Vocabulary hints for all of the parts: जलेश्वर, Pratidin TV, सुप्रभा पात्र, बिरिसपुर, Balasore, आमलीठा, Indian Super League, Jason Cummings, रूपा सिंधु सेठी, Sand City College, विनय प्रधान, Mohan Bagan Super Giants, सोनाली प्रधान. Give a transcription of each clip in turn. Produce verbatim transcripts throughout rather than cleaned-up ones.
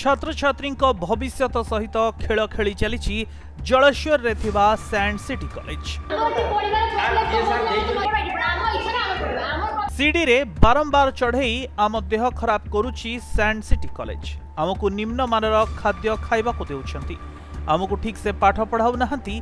छात्र छात्री भविष्य सहित खेल खेली चली जलेश्वर रे थिबा सैंड सिटी कॉलेज। सीढ़ी रे बारंबार चढ़ई आम देह खराब करुची सैंड सिटी कॉलेज। आमको निम्नमानर खाद्य खाइबाकू देउछंती, आमको ठीक से पाठ पढ़ाऊ नाहंती।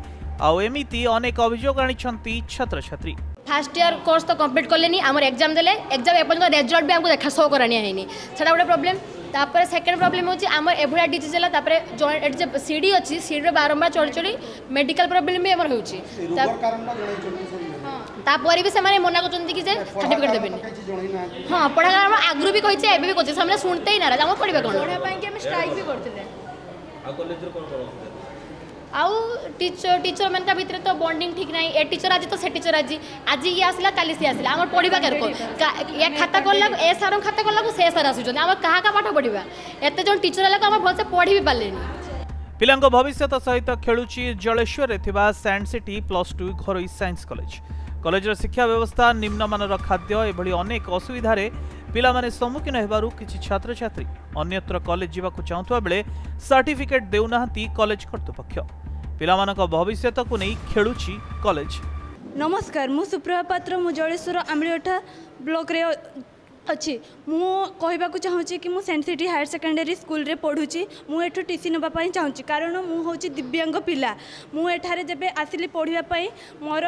आउ एमिति अनेक अभियोग आनिछंती छात्र छात्री। फर्स्ट ईयर कोर्स तो कंप्लीट करलेनी, आमर एग्जाम देले, एग्जाम एपन रिजल्ट भी हमको देखा सो करानी हैनी, सेटा बडे प्रॉब्लम। तापर सेकंड प्रॉब्लम होची आमर एभुडा डिजीज हला, तापर जॉइंट एट जे सीडी अछि, सीडी रे बारंबार चोरी चोरी मेडिकल प्रॉब्लम भी हमर होउची। तापर कारण न जणै चोरी, हां तापर भी से माने मना करचंती कि जे सर्टिफिकेट देबेनी। हां पढा कारण आग्रु भी कहिछे, एबे भी कहिछे, सामने सुनते ही नाराज। हम पढिबा कोन पढा पई कि हम स्ट्राइक भी करथिले। आ कॉलेज रे कोन करथिले आउ टीचर टीचर मन का भीतर तो बॉन्डिंग ठीक नहीं। ए टीचर आज तो से टीचर आज आज ये आसला काली से आसला हमर पढिबा कर को या खाता करला ए सारन खाता करला को से सार आसु जन हमर कहा का पाठ पढिबा एते जन टीचर आला को हमर भल से पढि भी पालेनी। पिलांग भविष्यत सहित खेलुची जलेश्वर रे थिबा सैंड सिटी प्लस टू घरोई साइंस कॉलेज। कॉलेज रे शिक्षा व्यवस्था निम्नमानर खाद्य एभली अनेक असुविधा रे पिला माने सम्मुखीन हेबारु किछि छात्र छात्री अन्यत्र कॉलेज जीवाकू चाहतुवा बेले सर्टिफिकेट देउनाहंती कॉलेज कर्तृपक्ष। पिला मानक भविष्यत को नै खेलुछि कॉलेज। नमस्कार, मु सुप्रभा पात्र, मु जलेश्वर आमलीठा ब्लॉक रे अच्छी। मु कहबाकू चाहूँगी कि मु saint city higher secondary school रे पढ़ुची। मु एठु टीसी नबा पई चाहूँगी कारण मु होची दिव्यांग पिला। मु एठारे जेबे आसिली पढ़िबा पई मोर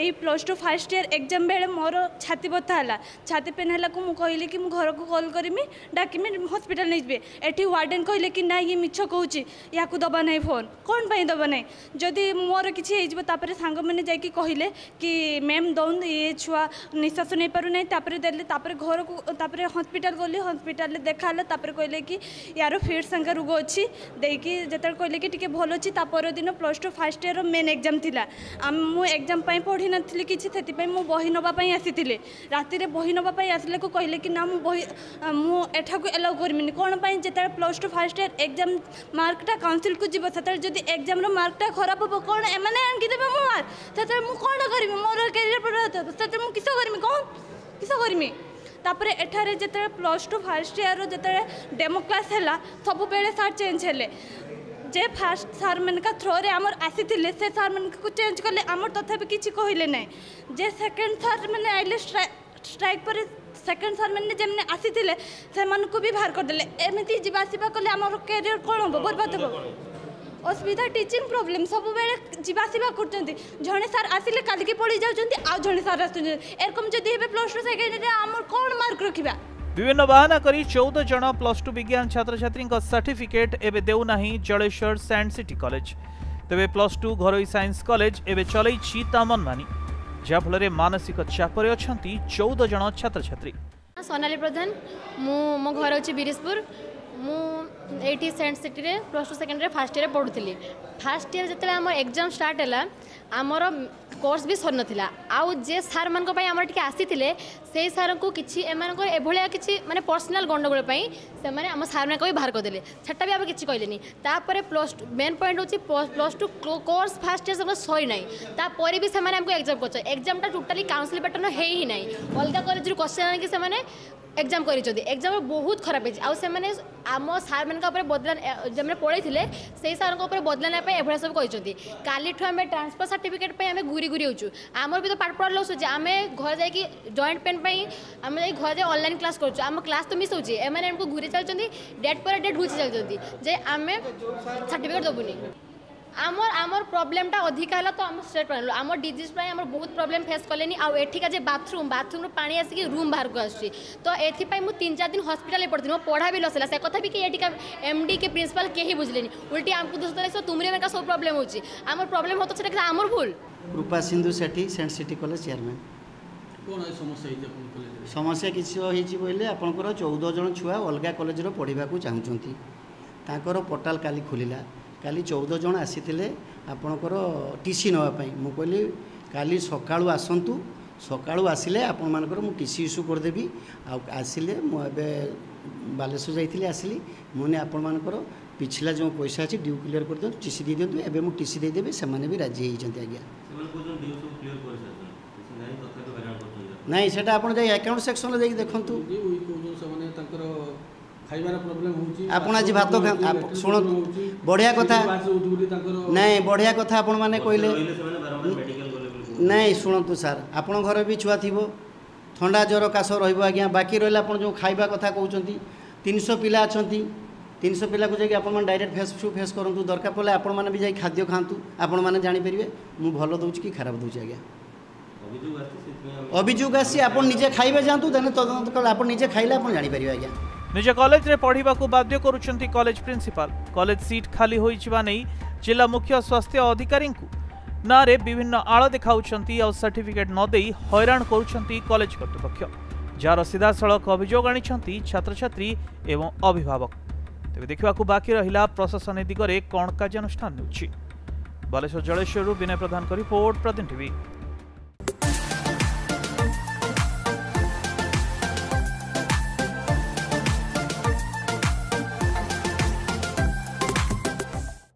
एई plus two first year exam बेले मोर छाती बथा हला, छाती पेन हला को मु कहले कि मु घर को कॉल करमी डाकिमे हॉस्पिटल नै जेबे। एठी वार्डन कहले कि ना ये मिछ कहूची, याकू दबा नै फोन। कोन पई दबा नै जदी मोर किछि हे जेबे। तापर सांग माने जाय कि कहले कि मैम दउन ये छुआ निश्वास नै पारु नै। तापर देले घर को तापर हॉस्पिटल गली, हॉस्पिटल रे देखा हला। तापर कहले कि यार फिर संग रोग अछि देकी जतल कहले कि टिके भल अछि। तापर दिन प्लस टू फर्स्ट ईयर रो मेन एग्जाम थिला। मु एग्जाम पई पढ़ी नथिली किछि, सेति पई मु बही नबा पई आसीतिले। राति रे बही नबा पई आसले को कहले कि ना मु बही मु एठा को एलाउ करमिनी। कोन पई जतल plus two first year exam मार्कटा काउंसिल को जीव, सेतल जदी एग्जाम रो मार्कटा खराब हो कोन एमाने आंकी देबे मु मार। सेतल मु कोन करबी, मोर करियर पर सेतल मु किसो करमी, कोन किसो करमी। तापर एठारे जतरे प्लस टू फर्स्ट ईयर रो जतरे डेमो क्लास हैला सब बेले सार चेंज हैले। जे फर्स्ट सार मन का थ्रो रे हमर आसीथिले से सार मन को चेंज करले, हमर तथापि किछि कहिले नै। जे सेकंड सार मन आइले स्ट्राइक पर सेकंड सार मन जेमने आसीथिले से मन को भी बाहर कर देले। एमिति जीवा सिबा करले हमर करियर कोन हो बर्बाद हो। असुविधा टीचिंग प्रॉब्लम सब बेले जीवा सिबा करचंती। जणे सार आसीले काल के पड़ी जाउचंती, आ जणे सार आसुचंती एरकम जदी हेबे प्लस टू सेकेंड रे हमर कोन मार्क रखिबा। विभिन्न बहाना करी चौदह जण प्लस टू विज्ञान छात्र छात्रीन को सर्टिफिकेट एबे देउ नाही जलेश्वर सैंड सिटी कॉलेज। तबे प्लस टू घरोई साइंस कॉलेज एबे चलै छी तामन मानी, जा फल रे मानसिक चाप रे अछंती चौदह जण छात्र छात्री। सोनाली प्रधान, मु मो घर अछि बिरिसपुर। मु एटी सेंट सिटी रे प्लस टू सेकेंड रे फर्स्ट ईयर पढ़ुली। फर्स्ट ईयर जिते आम एग्जाम स्टार्ट है आमर कोर्स भी सर नाला। आउ जे सार मान आम टी आसी से सार को किसी एम कि मानने पर्सनाल गंडगोल से आम सारे भी बाहर करदे सेटा भी आम किसी कहले। तापर प्लस टू मेन पॉइंट हो plus two course first year सब सही ना, तापर भी सेमको एग्जाम कर एग्जाम टोटाली काउंसिल पैटर्न है ही ना। अलग कॉलेज क्वेश्चन आने से एग्जाम करी एग्जाम बहुत खराब है। आउ से माने आम सार मान बदला जब पढ़े से सार बदला नाप एभा सब कहते। काली आम ट्रांसफर सर्टिफिकेट आम घूरी घूरी होचु। आमर भी तो पाठ पढ़ा लस आम घर जाकि जॉइंट पेन आम जा घर जा ऑनलाइन क्लास करुँ। आम क्लास तो मिस होची एमने हमको घूरी चलती डेट पर डेट घूरी चलती जे आम सर्टिफिकेट दबुनी। आमर आमर प्रॉब्लमटा अधिका है तो आम स्टेट पाने आम डिजीज प्राय आम बहुत प्रॉब्लम फेस कले। आठिका जे बाथरूम बाथरूम रू पा आसिक रूम बाहर को आसी तो एपाई मुझ तीन चार दिन हॉस्पिटल पड़ी मो पढ़ा भी लस है से कथा भी कि एठिका एमडी के प्रिंसिपल कहीं बुझे उल्टी आमको दोष देते तुम्हें का सब प्रॉब्लम होची। आमर प्रॉब्लम हो तो से आमर भूल। रूपा सिंधु सेठी, saint city college chairman. समस्या किसी बोले आपंकर चौदह जन छुआ अलग कॉलेज पढ़ाक चाहूँगी। तांकर पोर्टाल काली खोलिला। काली चौदह जन आसी आपणकर टीसी नापी। मु कहली काली सकाळू आसतु, सकाळू आसिले आपण मानकर मु टीसी इश्यू करदेवी। आसिले मु एबे बालेश्वर जाइथिले आसिली मुने आपण मानकर पिछला जो पैसा अछि ड्यू क्लियर कर दियौ, टीसी दे दियौ। एबे मु टीसी दे देबे सेमाने भी राजी होइ जंती। आज्ञा सेमाने को ड्यू सब क्लियर कर सके नै तथ्य तो भेराल करथि नै सेटा आपण जाय अकाउंट सेक्शन रे देखि देखंतु। आपण आज भात शुणु बढ़िया कथा नाई बढ़िया कथा आपण मैंने कहले नाई शुणु सार आपण घर भी छुआ थी थंडा ज्वर काश रहा बाकी रहा जो खाइबा कथा कहते तीन सौ पिला अच्छा तीन सौ पिला को जाकि डायरेक्ट फेस टू फेस करूँ दरकार पड़े आपण मैंने भी खाद्य खातु आपण मैंने जापर मुझ भल दूँ कि खराब दूँ आज्ञा अभियोग आसी आप निजे खाइबा जातु तदंत कल आप निजे खाइले आप जापर आज्ञा निज कॉलेज रे पढ़ा को बाध्य करुछंती कॉलेज प्रिंसिपल कॉलेज सीट खाली हो जिला मुख्य स्वास्थ्य अधिकारी ना रे विभिन्न आड़ देखाउछंती और सर्टिफिकेट न देई हैरान करुछंती कॉलेज कर्तृपक्ष जार सीधासलख अभियोग आनिछंती छात्र छात्री एवं अभिभावक तेज देखा बाकी रहा प्रशासन दिगरे कौन कार्यानुष्ठान होछि बालेश्वर जलेश्वर विनय प्रधान रिपोर्ट प्रतिदिन टीवी।